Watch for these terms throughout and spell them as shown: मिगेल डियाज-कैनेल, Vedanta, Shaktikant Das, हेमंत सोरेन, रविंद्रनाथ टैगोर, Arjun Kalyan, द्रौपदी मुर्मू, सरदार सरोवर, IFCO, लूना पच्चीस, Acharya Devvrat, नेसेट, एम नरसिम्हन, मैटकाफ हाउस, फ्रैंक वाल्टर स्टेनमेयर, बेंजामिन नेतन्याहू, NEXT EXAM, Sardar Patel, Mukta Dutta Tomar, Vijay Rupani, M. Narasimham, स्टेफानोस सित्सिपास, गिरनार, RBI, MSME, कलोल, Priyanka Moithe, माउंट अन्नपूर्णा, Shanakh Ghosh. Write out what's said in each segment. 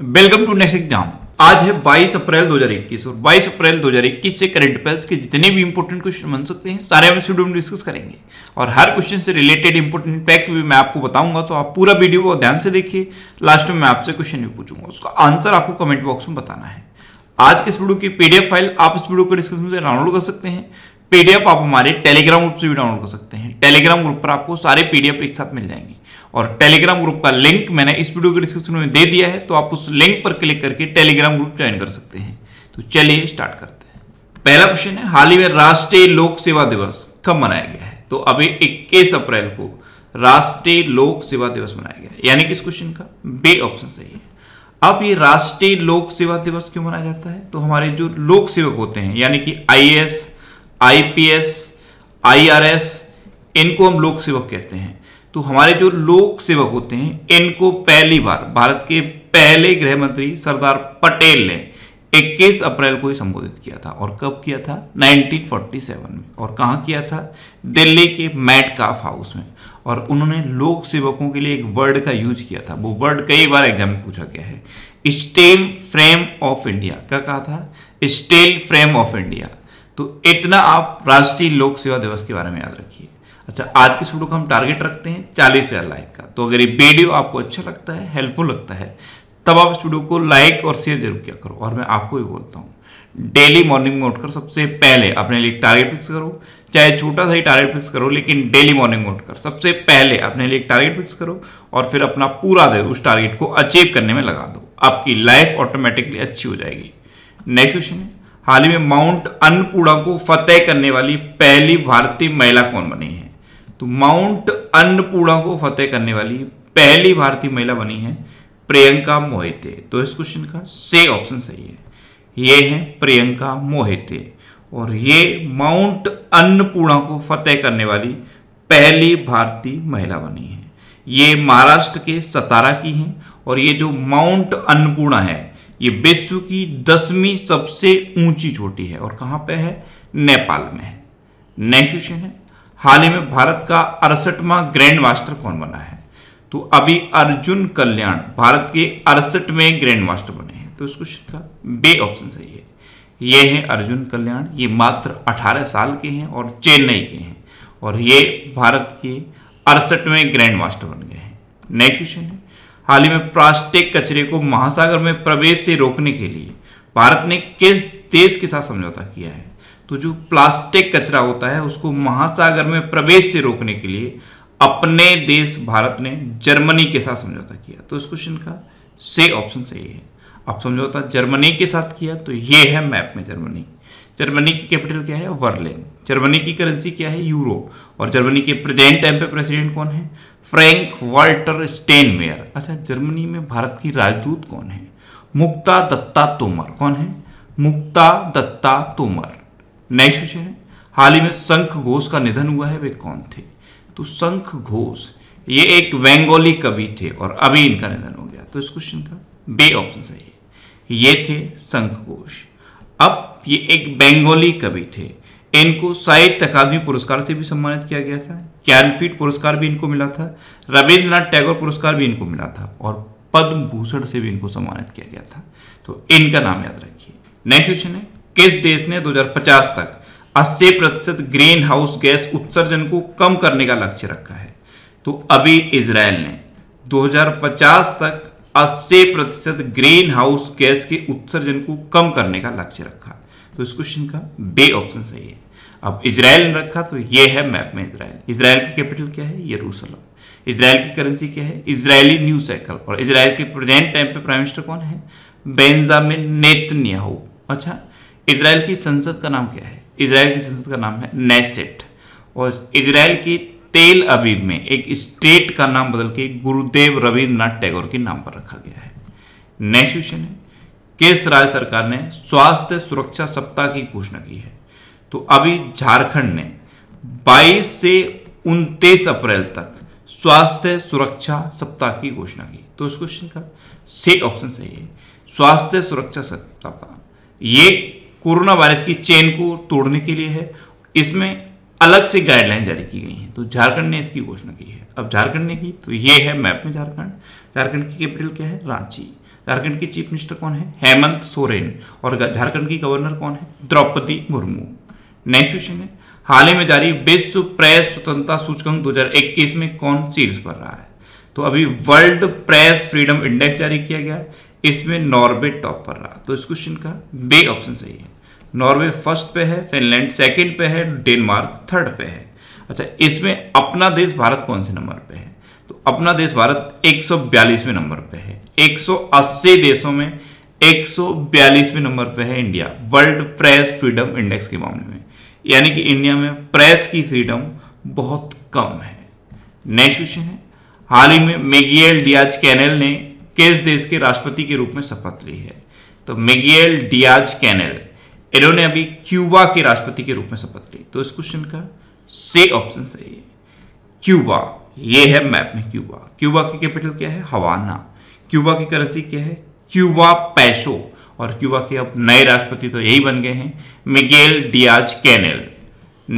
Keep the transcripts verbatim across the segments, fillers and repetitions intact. Welcome to next exam. आज है बाईस अप्रैल दो हज़ार इक्कीस और बाईस अप्रैल दो हज़ार इक्कीस से करंट अफेयर्स के जितने भी इंपॉर्टेंट क्वेश्चन बन सकते हैं सारे हम इस वीडियो में डिस्कस करेंगे और हर क्वेश्चन से रिलेटेड इंपॉर्टेंट फैक्ट भी मैं आपको बताऊंगा। तो आप पूरा वीडियो को ध्यान से देखिए, लास्ट में मैं आपसे क्वेश्चन भी पूछूंगा, उसका आंसर आपको कमेंट बॉक्स में बताना है। आज के इस वीडियो की पीडीएफ फाइल आप इस वीडियो को डिस्क्रिप्शन से डाउनलोड कर सकते हैं। पीडीएफ आप हमारे टेलीग्राम ग्रुप से भी डाउनलोड कर सकते हैं। टेलीग्राम ग्रुप पर आपको सारे पीडीएफ एक साथ मिल जाएंगे और टेलीग्राम ग्रुप का लिंक मैंने इस वीडियो के डिस्क्रिप्शन में दे दिया है, तो आप उस लिंक पर क्लिक करके टेलीग्राम ग्रुप ज्वाइन कर सकते हैं। तो चलिए स्टार्ट करते हैं। पहला क्वेश्चन है, हाल ही में राष्ट्रीय लोक सेवा दिवस कब मनाया गया है? तो अभी इक्कीस अप्रैल को राष्ट्रीय लोक सेवा दिवस मनाया गया, यानी कि इस क्वेश्चन का बी ऑप्शन सही है। अब ये राष्ट्रीय लोक सेवा दिवस क्यों मनाया जाता है? तो हमारे जो लोक सेवक होते हैं यानी कि आईएएस, आईपीएस, आईआरएस, इनको हम लोक सेवक कहते हैं। तो हमारे जो लोक सेवक होते हैं इनको पहली बार भारत के पहले गृह मंत्री सरदार पटेल ने इक्कीस अप्रैल को ही संबोधित किया था। और कब किया था? उन्नीस सौ सैंतालीस में। और कहाँ किया था? दिल्ली के मैटकाफ हाउस में। और उन्होंने लोक सेवकों के लिए एक वर्ड का यूज किया था, वो वर्ड कई बार एग्जाम में पूछा गया है, स्टील फ्रेम ऑफ इंडिया। क्या कहा था? Steel frame of India. तो इतना आप राष्ट्रीय लोक सेवा दिवस के बारे में याद रखिए। अच्छा, आज के इस वीडियो का हम टारगेट रखते हैं चालीस हज़ार लाइक का। तो अगर ये वीडियो आपको अच्छा लगता है, हेल्पफुल लगता है, तब आप इस वीडियो को लाइक और शेयर जरूर किया करो। और मैं आपको भी बोलता हूँ, डेली मॉर्निंग में उठकर सबसे पहले अपने लिए एक टारगेट फिक्स करो, चाहे छोटा सा ही टारगेट फिक्स करो, लेकिन डेली मॉर्निंग में उठकर सबसे पहले अपने लिए एक टारगेट फिक्स करो और फिर अपना पूरा दिन उस टारगेट को अचीव करने में लगा दो। आपकी लाइफ ऑटोमेटिकली अच्छी हो जाएगी। नेक्स्ट क्वेश्चन है, हाल ही में माउंट अन्नपूर्णा को फतेह करने वाली पहली भारतीय महिला कौन बनी है? तो माउंट अन्नपूर्णा को फतेह करने वाली पहली भारतीय महिला बनी है प्रियंका मोहिते। तो इस क्वेश्चन का सी ऑप्शन सही है। ये है प्रियंका मोहिते और ये माउंट अन्नपूर्णा को फतेह करने वाली पहली भारतीय महिला बनी है। ये महाराष्ट्र के सतारा की हैं और ये जो माउंट अन्नपूर्णा है ये विश्व की दसवीं सबसे ऊंची चोटी है और कहाँ पे है? नेपाल में है। नेक्स्ट क्वेश्चन है, हाल ही में भारत का अड़सठवां ग्रैंड मास्टर कौन बना है? तो अभी अर्जुन कल्याण भारत के अड़सठवें ग्रैंड मास्टर बने हैं। तो इस क्वेश्चन का बी ऑप्शन सही है। ये हैं अर्जुन कल्याण, ये मात्र अठारह साल के हैं और चेन्नई के हैं और ये भारत के अड़सठवें ग्रैंड मास्टर बन गए हैं। नेक्स्ट क्वेश्चन है, हाल ही में प्लास्टिक कचरे को महासागर में प्रवेश से रोकने के लिए भारत ने किस देश के साथ समझौता किया है? तो जो प्लास्टिक कचरा होता है उसको महासागर में प्रवेश से रोकने के लिए अपने देश भारत ने जर्मनी के साथ समझौता किया। तो इस क्वेश्चन का सी ऑप्शन सही है। अब समझौता जर्मनी के साथ किया, तो ये है मैप में जर्मनी। जर्मनी की कैपिटल क्या है? बर्लिन। जर्मनी की करेंसी क्या है? यूरो। और जर्मनी के प्रेजेंट टाइम पे प्रेसिडेंट कौन है? फ्रैंक वाल्टर स्टेनमेयर। अच्छा, जर्मनी में भारत की राजदूत कौन है? मुक्ता दत्ता तोमर। कौन है? मुक्ता दत्ता तोमर। नेक्स्ट क्वेश्चन है, हाल ही में शंख घोष का निधन हुआ है, वे कौन थे? तो शंख घोष ये एक बंगाली कवि थे और अभी इनका निधन हो गया। तो इस क्वेश्चन का बी ऑप्शन सही है। ये थे शंख घोष। अब ये एक बंगाली कवि थे, इनको साहित्य अकादमी पुरस्कार से भी सम्मानित किया गया था, ज्ञानपीठ पुरस्कार भी इनको मिला था, रविंद्रनाथ टैगोर पुरस्कार भी इनको मिला था और पद्म भूषण से भी इनको सम्मानित किया गया था। तो इनका नाम याद रखिए। नेक्स्ट क्वेश्चन है, किस देश ने दो हज़ार पचास तक अस्सी प्रतिशत ग्रीन हाउस गैस उत्सर्जन को कम करने का लक्ष्य रखा है? तो अभी इजराइल ने दो हज़ार पचास तक अस्सी प्रतिशत ग्रीन हाउस गैस के उत्सर्जन को कम करने का लक्ष्य रखा। तो इस क्वेश्चन का बी ऑप्शन सही है। अब इजराइल ने रखा, तो ये है मैप में इजराइल। इजराइल की कैपिटल क्या है? यरूशलेम। इजराइल की करेंसी क्या है? Israeli new shekel. और इजराइल के प्रेजेंट टाइम पे प्राइम मिनिस्टर कौन है? बेंजामिन नेतन्याहू। अच्छा, इजराइल की संसद का नाम क्या है? इजराइल की संसद का नाम है नेसेट। और इजराइल की तेल अबीब में एक स्टेट का नाम बदल के गुरुदेव रविन्द्रनाथ टैगोर के नाम पर रखा गया है। नेक्स्ट क्वेश्चन है, किस राज्य सरकार ने स्वास्थ्य सुरक्षा सप्ताह की घोषणा की है? तो अभी झारखंड ने बाईस से उनतीस अप्रैल तक स्वास्थ्य सुरक्षा सप्ताह की घोषणा की। तो इस क्वेश्चन का सी ऑप्शन सही है। स्वास्थ्य सुरक्षा सप्ताह ये कोरोना वायरस की चेन को तोड़ने के लिए है, इसमें अलग से गाइडलाइन जारी की गई है। तो झारखंड ने इसकी घोषणा की है। अब झारखंड ने की, तो ये है मैप में झारखंड। झारखंड की कैपिटल क्या है? रांची। झारखंड के चीफ मिनिस्टर कौन है? हेमंत सोरेन। और झारखंड की गवर्नर कौन है? द्रौपदी मुर्मू। नेक्स्ट क्वेश्चन है, हाल ही में जारी विश्व प्रेस स्वतंत्रता सूचकांक दो हज़ार इक्कीस में कौन शीर्ष पर रहा है? तो अभी वर्ल्ड प्रेस फ्रीडम इंडेक्स जारी किया गया, इसमें नॉर्वे टॉप पर रहा। तो इस क्वेश्चन का बी ऑप्शन सही है। नॉर्वे फर्स्ट पे है, फिनलैंड सेकंड पे है, डेनमार्क थर्ड पे है। अच्छा, इसमें अपना देश भारत कौन से नंबर पे है? तो अपना देश भारत एक सौ बयालीसवें नंबर पे है। एक सौ अस्सी देशों में एक सौ बयालीसवें नंबर पे है India world press freedom index के मामले में, यानी कि इंडिया में प्रेस की फ्रीडम बहुत कम है। नेक्स्ट क्वेश्चन है, हाल ही में मिगेल डियाज-कैनेल ने किस देश के राष्ट्रपति के रूप में शपथ ली है? तो मिगेल डियाज-कैनेल, इन्होंने अभी क्यूबा के राष्ट्रपति के रूप में शपथ ली। तो इस क्वेश्चन का सी ऑप्शन सही है। क्यूबा, ये है मैप में क्यूबा। क्यूबा की कैपिटल क्या है? हवाना। क्यूबा की करेंसी क्या है? क्यूबा पैसो। और क्यूबा के अब नए राष्ट्रपति तो यही बन गए हैं, मिगेल डियाज-कैनेल।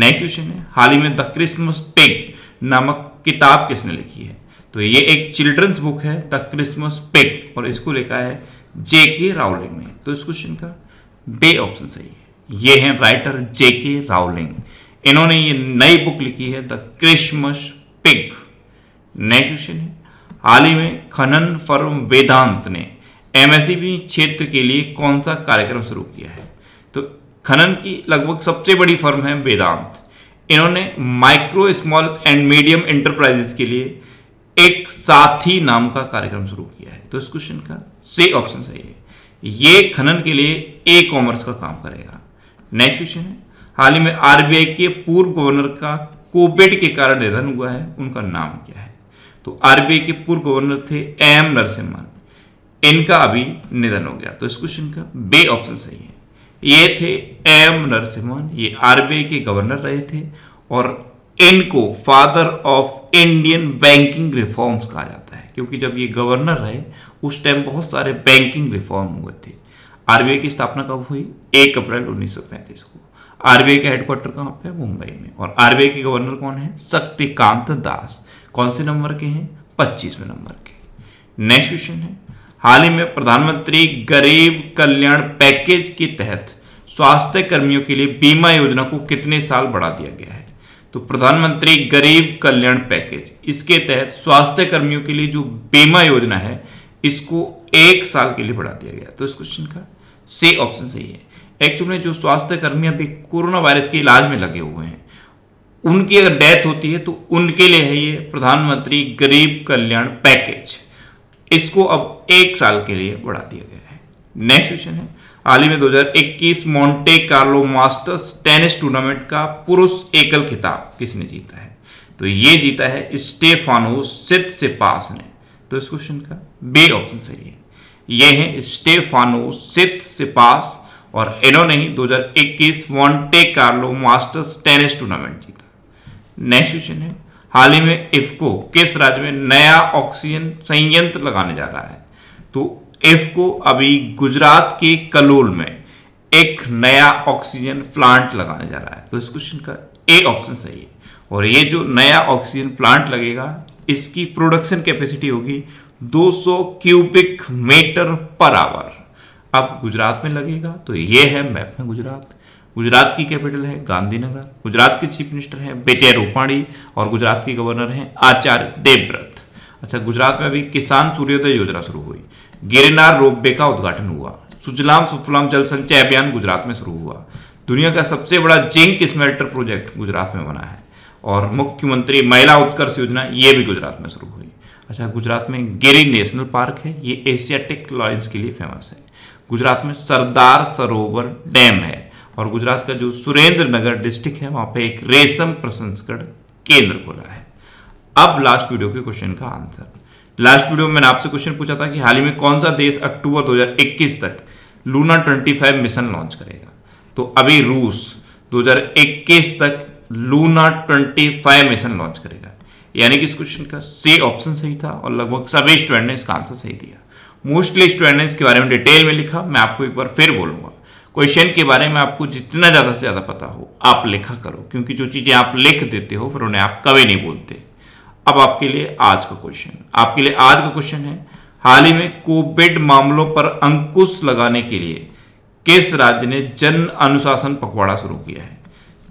नेक्स्ट क्वेश्चन है, हाल ही में द क्रिसमस पिग नामक किताब किसने लिखी है? तो ये एक चिल्ड्रंस बुक है, द क्रिसमस पिग, और इसको लिखा है जे.के. राउलिंग ने। तो इस क्वेश्चन का बी ऑप्शन सही है। ये है राइटर जे.के. राउलिंग, इन्होंने ये नई बुक लिखी है, the Christmas pig. Next question है, हाल ही में खनन फर्म वेदांत ने एमएसएमई क्षेत्र के लिए कौन सा कार्यक्रम शुरू किया है? तो खनन की लगभग सबसे बड़ी फर्म है वेदांत, इन्होंने micro small and medium enterprises के लिए एक साथी नाम का कार्यक्रम शुरू किया है। तो इस क्वेश्चन का सी ऑप्शन सही है। ये खनन के लिए ई कॉमर्स का काम करेगा। नेक्स्ट क्वेश्चन है, हाल ही में आरबीआई के पूर्व गवर्नर का कोविड के कारण निधन हुआ है, उनका नाम क्या है? तो आरबीआई के पूर्व गवर्नर थे एम नरसिम्हम, इनका अभी निधन हो गया। तो इस क्वेश्चन का बी ऑप्शन सही है। ये थे एम नरसिम्हन, ये आरबीआई के गवर्नर रहे थे और इनको father of Indian banking reforms कहा जाता है, क्योंकि जब ये गवर्नर रहे उस टाइम बहुत सारे बैंकिंग रिफॉर्म हुए थे। आरबीआई की स्थापना कब हुई? एक अप्रैल उन्नीस सौ पैंतीस को। आरबीआई का हेडक्वार्टर कहाँ पे है? मुंबई में। और आरबीआई के गवर्नर कौन है? शक्तिकांत दास। कौन से नंबर के हैं? पच्चीसवें नंबर के। नेक्स्ट क्वेश्चन है, हाल ही में प्रधानमंत्री गरीब कल्याण पैकेज के तहत स्वास्थ्य कर्मियों के लिए बीमा योजना को कितने साल बढ़ा दिया गया है? तो प्रधानमंत्री गरीब कल्याण पैकेज, इसके तहत स्वास्थ्य कर्मियों के लिए जो बीमा योजना है इसको एक साल के लिए बढ़ा दिया गया। तो इस क्वेश्चन का सी ऑप्शन सही है। एक्चुअली में जो स्वास्थ्य कर्मी अभी कोरोना वायरस के इलाज में लगे हुए हैं, उनकी अगर डेथ होती है तो उनके लिए है ये प्रधानमंत्री गरीब कल्याण पैकेज, इसको अब एक साल के लिए बढ़ा दिया गया है। नेक्स्ट क्वेश्चन है, हाल ही में दो हज़ार इक्कीस Monte Carlo Masters tennis tournament का पुरुष एकल खिताब किसने जीता है? तो ये जीता है स्टेफानोस सित्सिपास ने। तो इस क्वेश्चन का बी ऑप्शन सही है। ये है स्टेफानोस सित्सिपास और इन्होंने ही दो हज़ार इक्कीस Monte Carlo Masters tennis tournament जीता। नेक्स्ट क्वेश्चन है, हाल ही में इफको किस राज्य में नया ऑक्सीजन संयंत्र लगाने जा रहा है? तो इफको अभी गुजरात के कलोल में एक नया ऑक्सीजन प्लांट लगाने जा रहा है। तो इस क्वेश्चन का ए ऑप्शन सही है। और ये जो नया ऑक्सीजन प्लांट लगेगा, इसकी प्रोडक्शन कैपेसिटी होगी दो सौ क्यूबिक मीटर पर आवर। अब गुजरात में लगेगा, तो ये है मैप में गुजरात। गुजरात की कैपिटल है गांधीनगर। गुजरात के चीफ मिनिस्टर हैं विजय रूपाणी और गुजरात के गवर्नर हैं आचार्य देवव्रत। अच्छा, गुजरात में अभी किसान सूर्योदय योजना शुरू हुई, गिरनार रोपवे का उद्घाटन हुआ, सुजलाम सुफलाम जल संचय अभियान गुजरात में शुरू हुआ, दुनिया का सबसे बड़ा जिंक स्मेल्टर प्रोजेक्ट गुजरात में बना है और मुख्यमंत्री महिला उत्कर्ष योजना ये भी गुजरात में शुरू हुई। अच्छा, गुजरात में गिरी नेशनल पार्क है, ये एशियाटिक लायंस के लिए फेमस है। गुजरात में सरदार सरोवर डैम है और गुजरात का जो सुरेंद्र नगर डिस्ट्रिक्ट है वहां पे एक रेशम प्रसंस्करण केंद्र खोला है। अब लास्ट वीडियो के क्वेश्चन का आंसर। लास्ट वीडियो में मैंने आपसे क्वेश्चन पूछा था कि हाल ही में कौन सा देश अक्टूबर दो हज़ार इक्कीस तक लूना पच्चीस मिशन लॉन्च करेगा? तो अभी रूस दो हज़ार इक्कीस तक लूना पच्चीस मिशन लॉन्च करेगा, यानी कि इस क्वेश्चन का सी ऑप्शन सही था और लगभग सभी स्टूडेंट ने इसका आंसर सही दिया। मोस्टली स्टूडेंट ने इसके बारे में डिटेल में लिखा। मैं आपको एक बार फिर बोलूंगा, क्वेश्चन के बारे में आपको जितना ज़्यादा से ज़्यादा पता हो आप लिखा करो, क्योंकि जो चीज़ें आप लिख देते हो फिर उन्हें आप कभी नहीं बोलते। अब आपके लिए आज का क्वेश्चन आपके लिए आज का क्वेश्चन है, हाल ही में कोविड मामलों पर अंकुश लगाने के लिए किस राज्य ने जन अनुशासन पखवाड़ा शुरू किया है?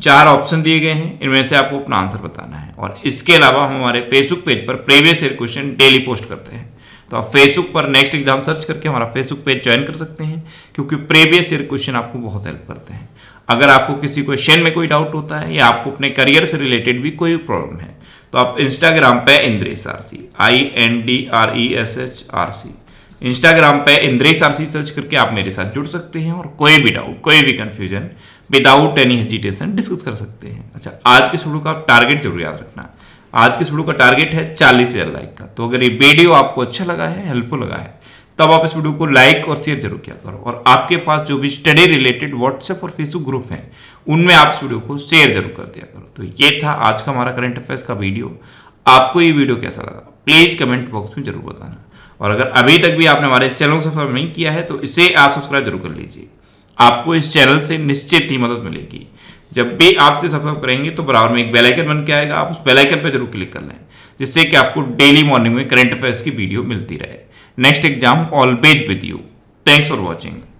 चार ऑप्शन दिए गए हैं, इनमें से आपको अपना आंसर बताना है। और इसके अलावा हम हमारे फेसबुक पेज पर previous year question daily post करते हैं, तो आप फेसबुक पर नेक्स्ट एग्जाम सर्च करके हमारा फेसबुक पेज ज्वाइन कर सकते हैं, क्योंकि प्रीवियस ईयर क्वेश्चन आपको बहुत हेल्प करते हैं। अगर आपको किसी क्वेश्चन में कोई डाउट होता है या आपको अपने करियर से रिलेटेड भी कोई प्रॉब्लम है, तो आप इंस्टाग्राम पे Indresh RC I N D R E S H R C Instagram पे इंद्रेश आरसी सर्च करके आप मेरे साथ जुड़ सकते हैं और कोई भी डाउट, कोई भी confusion without any hesitation discuss कर सकते हैं। अच्छा, आज के वीडियो का टारगेट जरूर याद रखना, आज के वीडियो का टारगेट है चालीस हजार लाइक का। तो अगर ये वीडियो आपको अच्छा लगा है, हेल्पफुल लगा है, तब आप इस वीडियो को लाइक और शेयर जरूर किया करो। और आपके पास जो भी स्टडी रिलेटेड व्हाट्सएप और फेसबुक ग्रुप हैं, उनमें आप इस वीडियो को शेयर जरूर कर दिया करो। तो ये था आज का हमारा करंट अफेयर्स का वीडियो। आपको ये वीडियो कैसा लगा प्लीज कमेंट बॉक्स में जरूर बताना। और अगर अभी तक भी आपने हमारे इस चैनल को सब्सक्राइब नहीं किया है तो इसे आप सब्सक्राइब जरूर कर लीजिए, आपको इस चैनल से निश्चित ही मदद मिलेगी। जब भी आपसे सब्सक्राइब करेंगे तो बराबर में एक बेल आइकन बन के आएगा, आप उस बेल आइकन पर जरूर क्लिक कर लें, जिससे कि आपको डेली मॉर्निंग में करंट अफेयर्स की वीडियो मिलती रहे। Next exam always with you. Thanks for watching.